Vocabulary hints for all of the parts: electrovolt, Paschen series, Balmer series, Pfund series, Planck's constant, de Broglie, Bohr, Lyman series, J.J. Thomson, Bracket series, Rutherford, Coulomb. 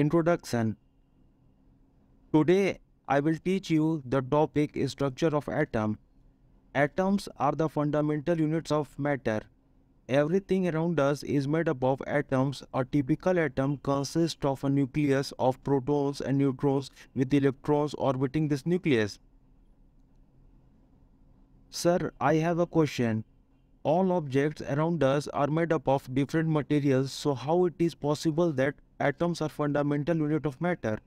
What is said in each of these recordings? Introduction. Today I will teach you the topic structure of atom. Atoms are the fundamental units of matter. Everything around us is made up of atoms. A typical atom consists of a nucleus of protons and neutrons with electrons orbiting this nucleus. Sir, I have a question. All objects around us are made up of different materials, so how it is possible that atoms are fundamental unit of matter?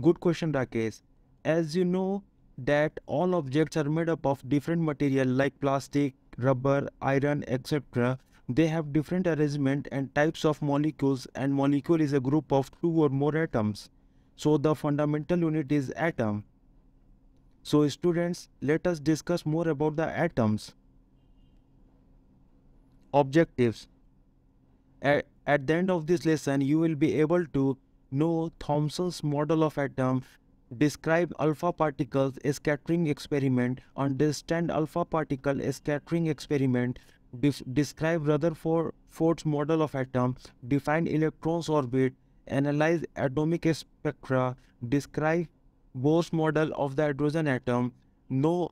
Good question, Rakesh. As you know that all objects are made up of different material like plastic, rubber, iron, etc. They have different arrangement and types of molecules, and molecule is a group of two or more atoms. So the fundamental unit is atom. So students, let us discuss more about the atoms. Objectives. At the end of this lesson, you will be able to know Thomson's model of atom, describe alpha particles scattering experiment, understand alpha particle scattering experiment, describe Rutherford's model of atom, define electron's orbit, analyze atomic spectra, describe Bohr's model of the hydrogen atom, know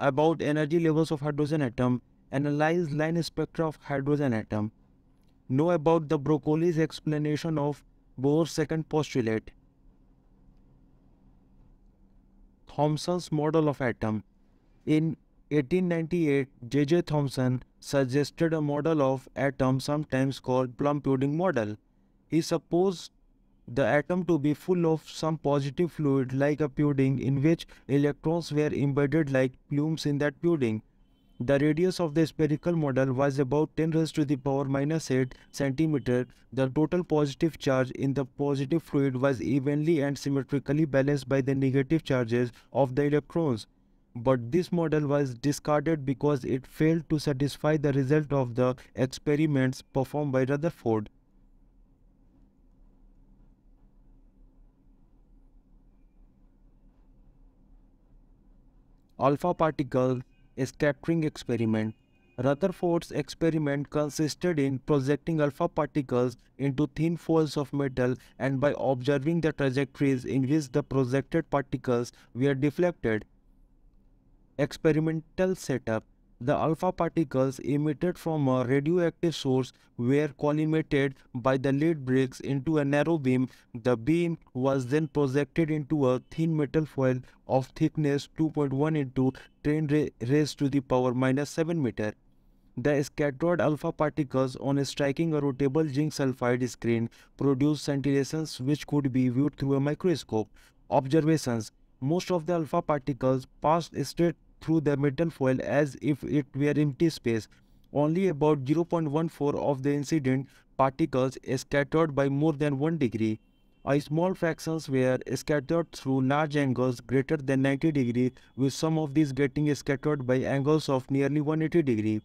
about energy levels of hydrogen atom, analyze line spectra of hydrogen atom, know about de Broglie's explanation of Bohr's second postulate. Thomson's model of atom. In 1898, J.J. Thomson suggested a model of atom sometimes called plum pudding model. He supposed the atom to be full of some positive fluid like a pudding, in which electrons were embedded like plumes in that pudding. The radius of the spherical model was about 10⁻⁻⁸ cm. The total positive charge in the positive fluid was evenly and symmetrically balanced by the negative charges of the electrons. But this model was discarded because it failed to satisfy the result of the experiments performed by Rutherford. Alpha particle scattering experiment. Rutherford's experiment consisted in projecting alpha particles into thin foils of metal, and by observing the trajectories in which the projected particles were deflected. Experimental setup. The alpha particles emitted from a radioactive source were collimated by the lead bricks into a narrow beam. The beam was then projected into a thin metal foil of thickness 2.1 × 10⁻⁷ m. The scattered alpha particles, on striking a rotable zinc sulfide screen, produced scintillations which could be viewed through a microscope. Observations. Most of the alpha particles passed straight through the metal foil as if it were empty space. Only about 0.14 of the incident particles scattered by more than 1 degree. A small fractions were scattered through large angles greater than 90 degrees, with some of these getting scattered by angles of nearly 180 degrees.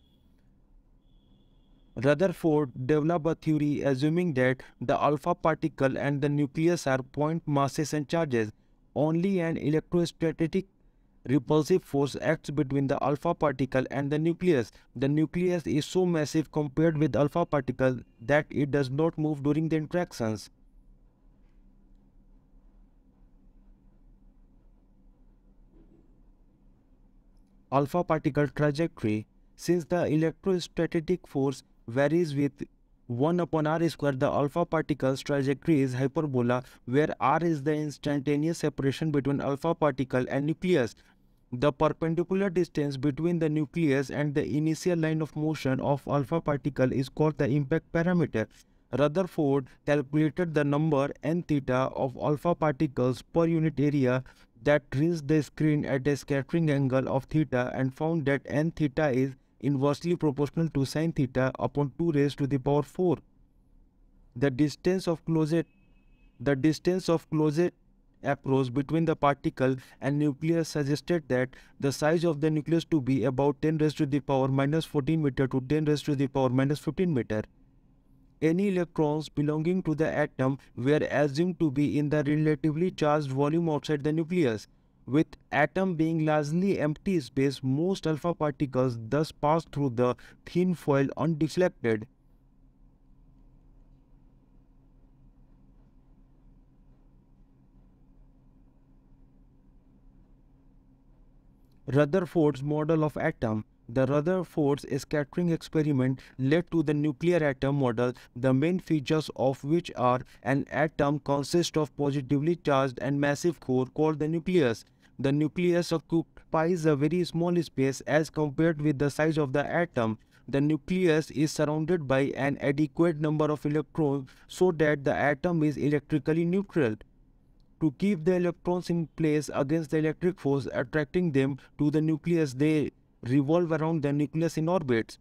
Rutherford developed a theory assuming that the alpha particle and the nucleus are point masses and charges. Only an electrostatic repulsive force acts between the alpha particle and the nucleus. The nucleus is so massive compared with alpha particle that it does not move during the interactions. Alpha particle trajectory. Since the electrostatic force varies with 1/r², the alpha particle's trajectory is hyperbola, where r is the instantaneous separation between alpha particle and nucleus. The perpendicular distance between the nucleus and the initial line of motion of alpha particle is called the impact parameter. Rutherford calculated the number n θ of alpha particles per unit area that reach the screen at a scattering angle of theta, and found that n θ is inversely proportional to sin θ upon 2⁴. The distance of closest approach between the particle and nucleus suggested that the size of the nucleus to be about 10⁻⁻⁴ m to 10⁻⁻⁵ m. Any electrons belonging to the atom were assumed to be in the relatively charged volume outside the nucleus. With atom being largely empty space, most alpha particles thus pass through the thin foil undeflected. Rutherford's model of atom. The Rutherford's scattering experiment led to the nuclear atom model, the main features of which are an atom consists of positively charged and massive core called the nucleus. The nucleus occupies a very small space as compared with the size of the atom. The nucleus is surrounded by an adequate number of electrons so that the atom is electrically neutral. To keep the electrons in place against the electric force attracting them to the nucleus, they revolve around the nucleus in orbits.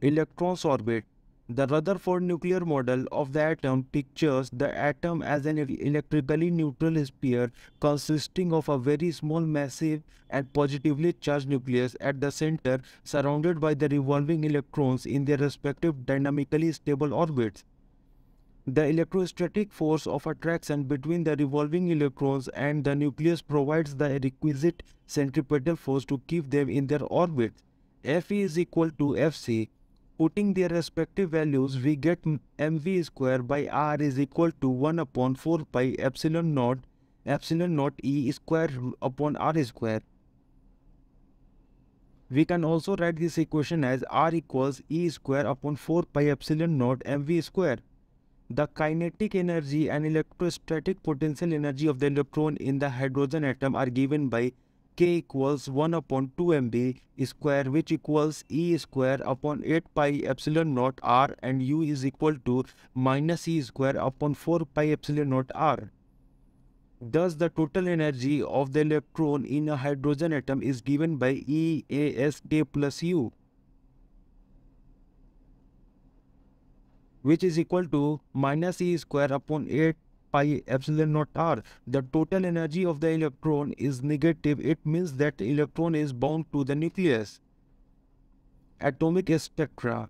Electrons orbit. The Rutherford nuclear model of the atom pictures the atom as an electrically neutral sphere consisting of a very small, massive and positively charged nucleus at the center, surrounded by the revolving electrons in their respective dynamically stable orbits. The electrostatic force of attraction between the revolving electrons and the nucleus provides the requisite centripetal force to keep them in their orbit. Fe is equal to Fc. Putting their respective values, we get mv square by r is equal to 1 upon 4 pi epsilon naught e square upon r square. We can also write this equation as r equals e square upon 4 pi epsilon naught mv square. The kinetic energy and electrostatic potential energy of the electron in the hydrogen atom are given by k equals 1 upon 2 mb square, which equals e square upon 8 pi epsilon naught r, and u is equal to minus e square upon 4 pi epsilon naught r. Thus, the total energy of the electron in a hydrogen atom is given by E A S k plus u, which is equal to minus e square upon 8 pi epsilon naught r. The total energy of the electron is negative. It means that the electron is bound to the nucleus. Atomic spectra.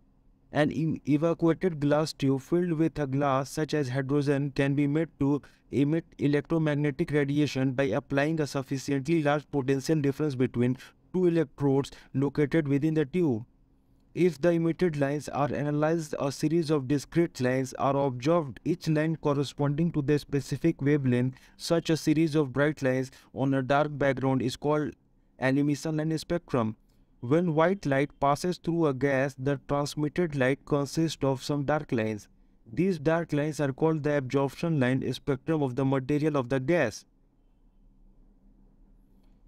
An evacuated glass tube filled with a glass such as hydrogen can be made to emit electromagnetic radiation by applying a sufficiently large potential difference between two electrodes located within the tube. If the emitted lines are analyzed, a series of discrete lines are observed, each line corresponding to the specific wavelength. Such a series of bright lines on a dark background is called an emission line spectrum. When white light passes through a gas, the transmitted light consists of some dark lines. These dark lines are called the absorption line spectrum of the material of the gas.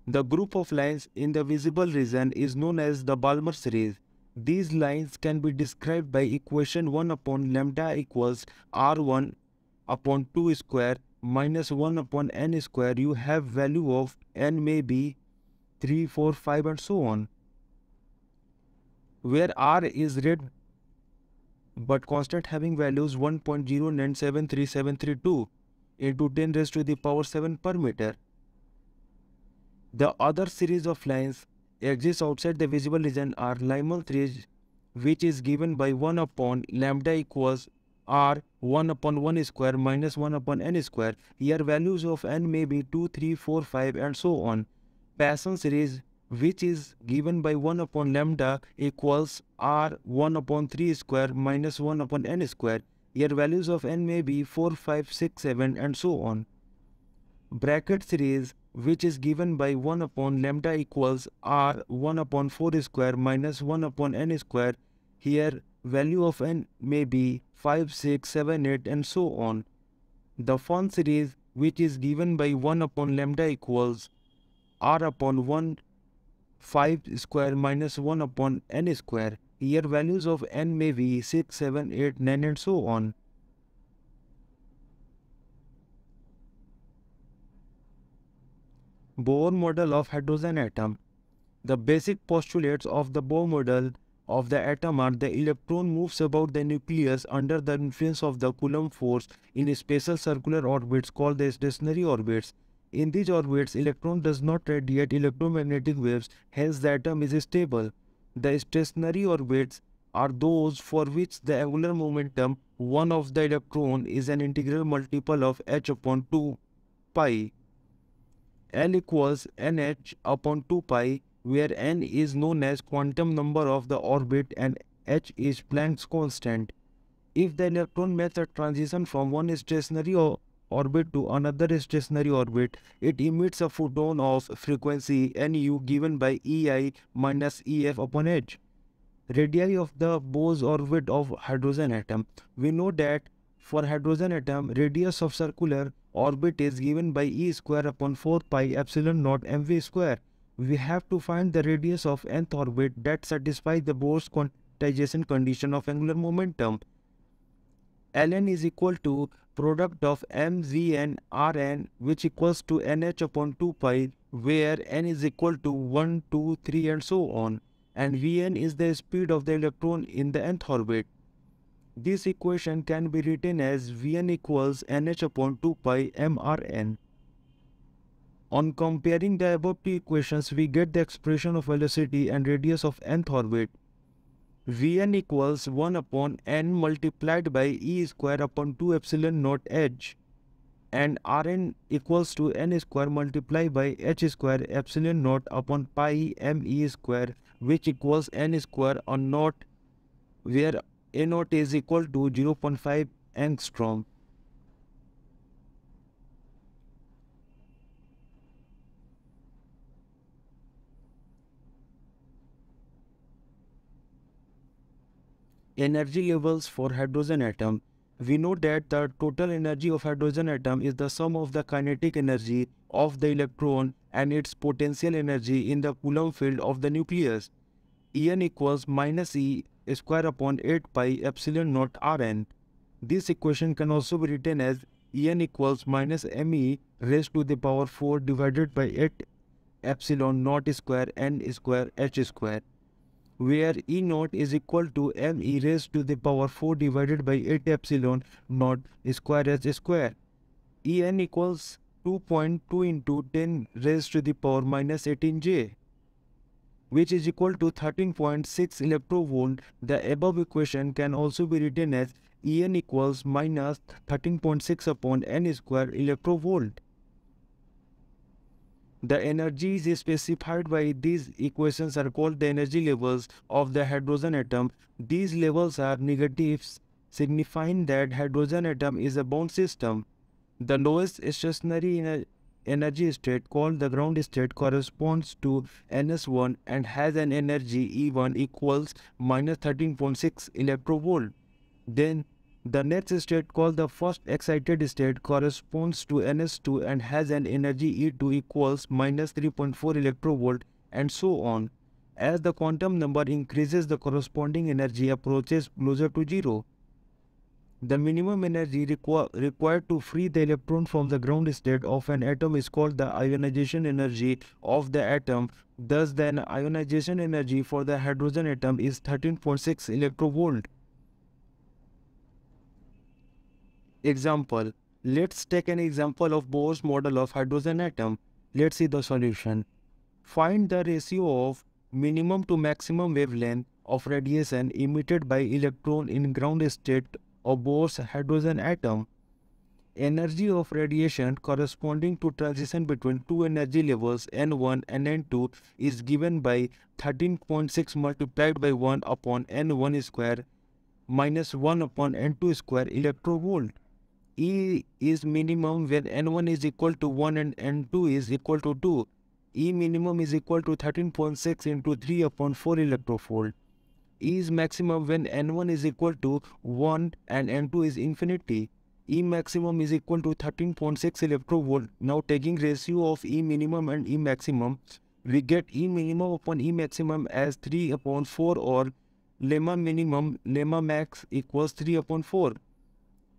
The group of lines in the visible region is known as the Balmer series. These lines can be described by equation 1 upon lambda equals r1 upon 2 square minus 1 upon n square. You have value of n may be 3, 4, 5 and so on, where r is read but constant having values 1.097373 into 10 raised to the power 7 per meter. The other series of lines exists outside the visible region are Lyman series, which is given by 1 upon lambda equals r 1 upon 1 square minus 1 upon n square. Here values of n may be 2, 3, 4, 5 and so on. Paschen series, which is given by 1 upon lambda equals r 1 upon 3 square minus 1 upon n square. Here values of n may be 4, 5, 6, 7 and so on. Bracket series, which is given by 1 upon lambda equals r 1 upon 4 square minus 1 upon n square. Here value of n may be 5, 6, 7, 8 and so on. The Pfund series, which is given by 1 upon lambda equals r upon 1 5 square minus 1 upon n square. Here values of n may be 6, 7, 8, 9 and so on. Bohr model of hydrogen atom. The basic postulates of the Bohr model of the atom are: the electron moves about the nucleus under the influence of the Coulomb force in spatial circular orbits called the stationary orbits. In these orbits, electron does not radiate electromagnetic waves, hence the atom is stable. The stationary orbits are those for which the angular momentum 1 of the electron is an integral multiple of h upon 2 pi. L equals nh upon 2 pi, where n is known as quantum number of the orbit and h is Planck's constant. If the electron makes a transition from one stationary orbit to another stationary orbit, it emits a photon of frequency nu given by EI minus EF upon H. Radii of the Bohr's orbit of hydrogen atom. We know that for hydrogen atom, radius of circular orbit is given by E square upon 4 pi epsilon naught mv square. We have to find the radius of nth orbit that satisfies the Bohr's quantization condition of angular momentum. Ln is equal to product of mvn rn, which equals to nh upon 2 pi, where n is equal to 1, 2, 3 and so on, and vn is the speed of the electron in the nth orbit. This equation can be written as vn equals nh upon 2 pi mrn. On comparing the above two equations, we get the expression of velocity and radius of nth orbit. Vn equals 1 upon n multiplied by e square upon 2 epsilon naught h, and Rn equals to n square multiplied by h square epsilon naught upon pi me square, which equals n square on naught, where a naught is equal to 0.5 angstrom. Energy levels for hydrogen atom. We know that the total energy of hydrogen atom is the sum of the kinetic energy of the electron and its potential energy in the Coulomb field of the nucleus. En equals minus E square upon 8 pi epsilon naught Rn. This equation can also be written as En equals minus Me raised to the power 4 divided by 8 epsilon naught square n square h square, where E naught is equal to me raised to the power 4 divided by 8 epsilon naught square h square. En equals 2.2 into 10 raised to the power minus 18 J, which is equal to 13.6 electrovolt. The above equation can also be written as En equals minus 13.6 upon n square electrovolt. The energies specified by these equations are called the energy levels of the hydrogen atom. These levels are negatives, signifying that hydrogen atom is a bound system. The lowest stationary energy state, called the ground state, corresponds to NS1 and has an energy E1 equals minus 13.6 electrovolt. Then the next state, called the first excited state, corresponds to NS2 and has an energy E2 equals minus 3.4 electrovolt, and so on. As the quantum number increases, the corresponding energy approaches closer to zero. The minimum energy required to free the electron from the ground state of an atom is called the ionization energy of the atom. Thus, the ionization energy for the hydrogen atom is 13.6 electrovolt. Example. Let's take an example of Bohr's model of hydrogen atom. Let's see the solution. Find the ratio of minimum to maximum wavelength of radiation emitted by electron in ground state of Bohr's hydrogen atom. Energy of radiation corresponding to transition between two energy levels N1 and N2 is given by 13.6 multiplied by 1 upon N1 square minus 1 upon N2 square electrovolt. E is minimum when N1 is equal to 1 and N2 is equal to 2. E minimum is equal to 13.6 into 3 upon 4 electrovolt. E is maximum when N1 is equal to 1 and N2 is infinity. E maximum is equal to 13.6 electrovolt. Now taking ratio of E minimum and E maximum, we get E minimum upon E maximum as 3 upon 4 or lemma minimum lemma max equals 3 upon 4.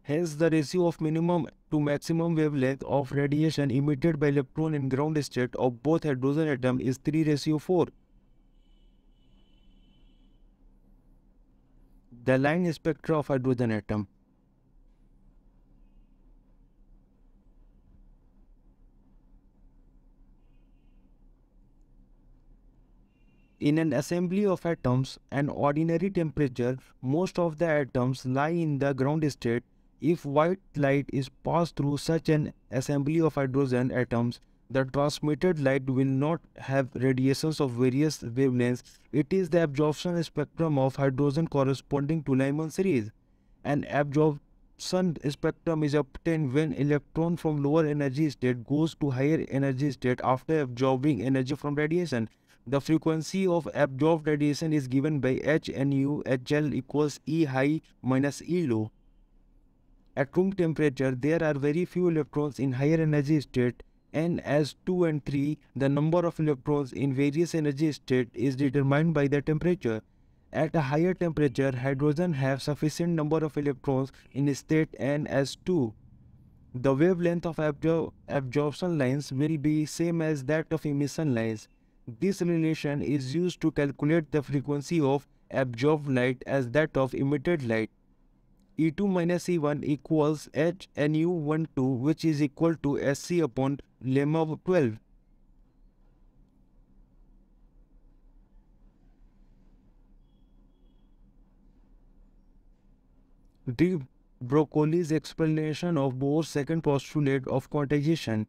Hence, the ratio of minimum to maximum wavelength of radiation emitted by electron in ground state of both hydrogen atom is 3:4. The line spectra of hydrogen atom. In an assembly of atoms at ordinary temperature, most of the atoms lie in the ground state. If white light is passed through such an assembly of hydrogen atoms, the transmitted light will not have radiations of various wavelengths. It is the absorption spectrum of hydrogen corresponding to Lyman series. An absorbed sun spectrum is obtained when electron from lower energy state goes to higher energy state after absorbing energy from radiation. The frequency of absorbed radiation is given by H and U. HL equals E high minus E low. At room temperature, there are very few electrons in higher energy state, and as 2 and 3, the number of electrons in various energy state is determined by the temperature. At a higher temperature, hydrogen have sufficient number of electrons in state n as 2. The wavelength of absorption lines will be same as that of emission lines. This relation is used to calculate the frequency of absorbed light as that of emitted light. E2 minus E1 equals HNU12, which is equal to SC upon lemma of 12. De Broglie's explanation of Bohr's second postulate of quantization.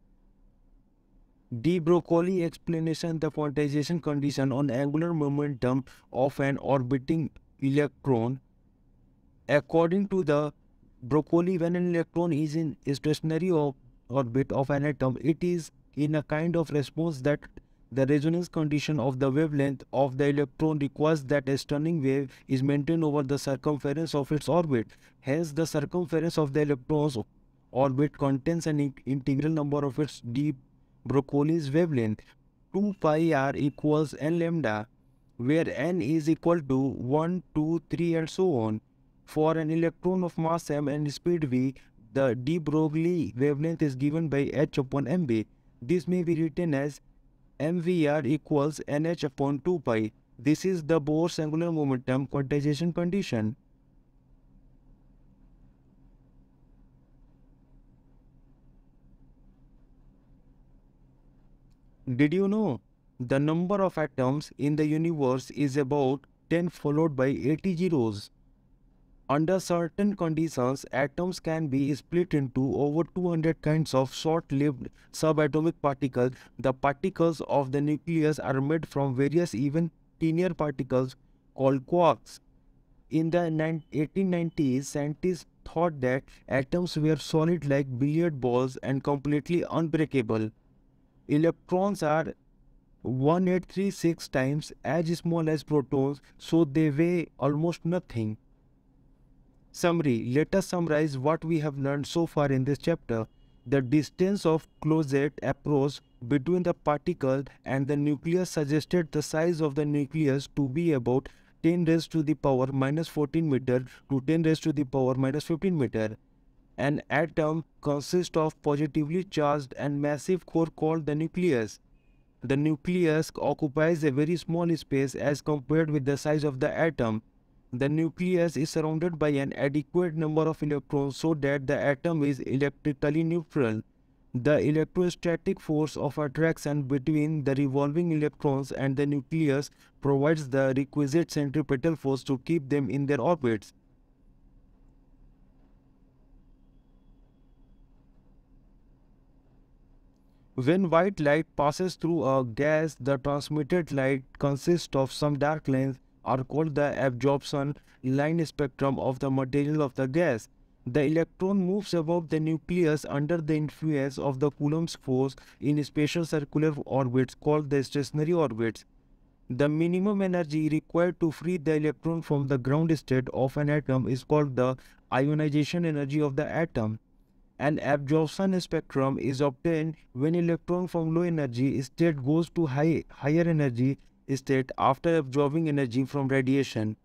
De Broglie explanation the quantization condition on angular momentum of an orbiting electron. According to the Broglie, when an electron is in stationary orbit of an atom, it is in a kind of response that the resonance condition of the wavelength of the electron requires that a stunning wave is maintained over the circumference of its orbit. Hence, the circumference of the electron's orbit contains an integral number of its de Broglie's wavelength, 2 pi r equals n lambda, where n is equal to 1, 2, 3 and so on. For an electron of mass m and speed v, the de Broglie wavelength is given by h upon mv. This may be written as mvr equals nh upon 2 pi. This is the Bohr's angular momentum quantization condition. Did you know the number of atoms in the universe is about 10 followed by 80 zeros? Under certain conditions, atoms can be split into over 200 kinds of short-lived subatomic particles. The particles of the nucleus are made from various even tinier particles called quarks. In the 1890s, scientists thought that atoms were solid like billiard balls and completely unbreakable. Electrons are 1836 times as small as protons, so they weigh almost nothing. Summary. Let us summarize what we have learned so far in this chapter. The distance of closest approach between the particle and the nucleus suggested the size of the nucleus to be about 10 raised to the power minus 14 meter to 10 raised to the power minus 15 meter. An atom consists of positively charged and massive core called the nucleus. The nucleus occupies a very small space as compared with the size of the atom. The nucleus is surrounded by an adequate number of electrons so that the atom is electrically neutral. The electrostatic force of attraction between the revolving electrons and the nucleus provides the requisite centripetal force to keep them in their orbits. When white light passes through a gas, the transmitted light consists of some dark lines are called the absorption line spectrum of the material of the gas. The electron moves above the nucleus under the influence of the Coulomb's force in special circular orbits called the stationary orbits. The minimum energy required to free the electron from the ground state of an atom is called the ionization energy of the atom. An absorption spectrum is obtained when electron from low energy state goes to higher energy state after absorbing energy from radiation.